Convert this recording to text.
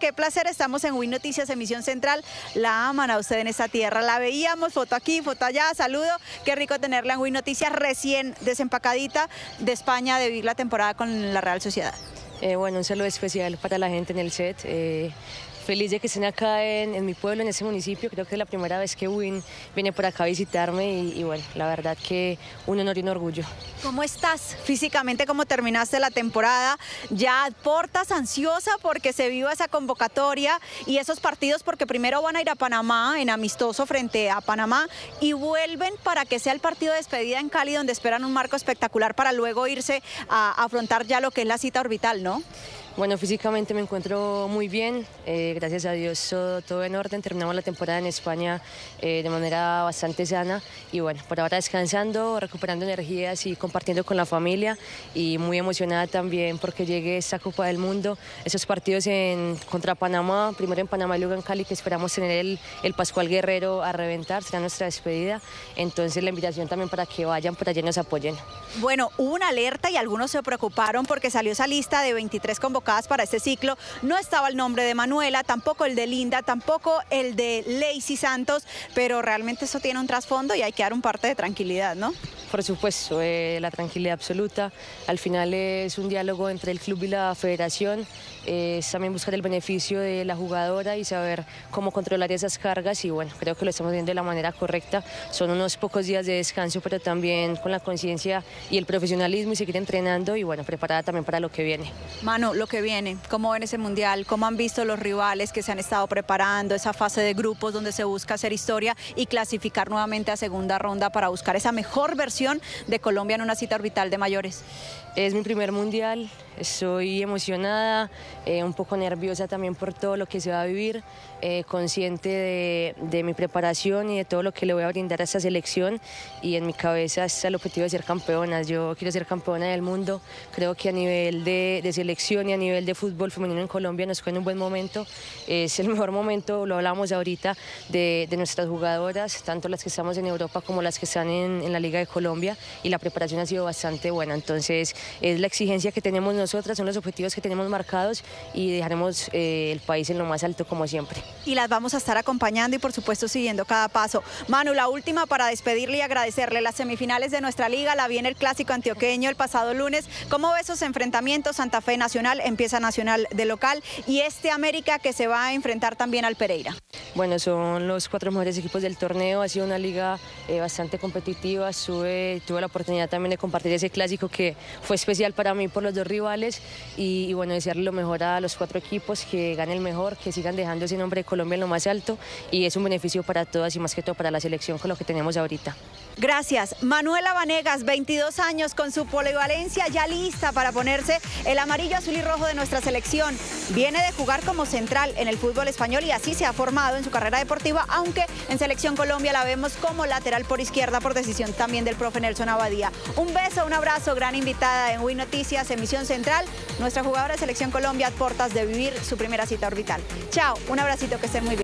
Qué placer, estamos en Win Noticias, emisión central. La aman a usted en esta tierra, la veíamos, foto aquí, foto allá, saludo. Qué rico tenerla en Win Noticias, recién desempacadita de España, de vivir la temporada con la Real Sociedad. Bueno, un saludo especial para la gente en el set. Feliz de que estén acá en mi pueblo, en este municipio. Creo que es la primera vez que Win viene por acá a visitarme y bueno, la verdad que un honor y un orgullo. ¿Cómo estás físicamente? ¿Cómo terminaste la temporada? ¿Ya portas ansiosa porque se viva esa convocatoria y esos partidos? Porque primero van a ir a Panamá, en amistoso frente a Panamá, y vuelven para que sea el partido de despedida en Cali, donde esperan un marco espectacular para luego irse a afrontar ya lo que es la cita orbital, ¿no? Bueno, físicamente me encuentro muy bien, gracias a Dios todo en orden, terminamos la temporada en España de manera bastante sana y bueno, por ahora descansando, recuperando energías y compartiendo con la familia y muy emocionada también porque llegue esta Copa del Mundo, esos partidos contra Panamá, primero en Panamá y luego en Cali, que esperamos tener el Pascual Guerrero a reventar, será nuestra despedida, entonces la invitación también para que vayan por allá y nos apoyen. Bueno, hubo una alerta y algunos se preocuparon porque salió esa lista de 23 convocados para este ciclo, no estaba el nombre de Manuela, tampoco el de Linda, tampoco el de Lacey Santos, pero realmente eso tiene un trasfondo y hay que dar un parte de tranquilidad, ¿no? Por supuesto, la tranquilidad absoluta, al final es un diálogo entre el club y la federación, es también buscar el beneficio de la jugadora y saber cómo controlar esas cargas y bueno, creo que lo estamos haciendo de la manera correcta, son unos pocos días de descanso pero también con la conciencia y el profesionalismo y seguir entrenando y bueno, preparada también para lo que viene. Manu, lo que viene, ¿cómo ven ese mundial? ¿Cómo han visto los rivales que se han estado preparando, esa fase de grupos donde se busca hacer historia y clasificar nuevamente a segunda ronda para buscar esa mejor versión de Colombia en una cita orbital de mayores? Es mi primer mundial, estoy emocionada, un poco nerviosa también por todo lo que se va a vivir, consciente de mi preparación y de todo lo que le voy a brindar a esta selección y en mi cabeza está el objetivo de ser campeona. Yo quiero ser campeona del mundo, creo que a nivel de selección y a nivel de fútbol femenino en Colombia nos fue en un buen momento, es el mejor momento, lo hablamos ahorita, de nuestras jugadoras, tanto las que estamos en Europa como las que están en la Liga de Colombia y la preparación ha sido bastante buena, entonces es la exigencia que tenemos nosotras, son los objetivos que tenemos marcados y dejaremos el país en lo más alto como siempre. Y las vamos a estar acompañando y por supuesto siguiendo cada paso. Manu, la última para despedirle y agradecerle las semifinales de nuestra liga, la viene el clásico antioqueño el pasado lunes, ¿cómo ve esos enfrentamientos? Santa Fe Nacional, empieza Nacional de local y este América que se va a enfrentar también al Pereira. Bueno, son los 4 mejores equipos del torneo, ha sido una liga bastante competitiva, tuve la oportunidad también de compartir ese clásico que fue especial para mí por los dos rivales y bueno, desearle lo mejor a los 4 equipos, que gane el mejor, que sigan dejando ese nombre de Colombia en lo más alto y es un beneficio para todas y más que todo para la selección con lo que tenemos ahorita. Gracias. Manuela Vanegas, 22 años con su polivalencia, ya lista para ponerse el amarillo, azul y rojo de nuestra selección. Viene de jugar como central en el fútbol español y así se ha formado en su carrera deportiva, aunque en Selección Colombia la vemos como lateral por izquierda por decisión también del profe Nelson Abadía. Un beso, un abrazo, gran invitada en Win Noticias, emisión central. Nuestra jugadora de Selección Colombia a puertas de vivir su primera cita orbital. Chao, un abracito, que estén muy bien.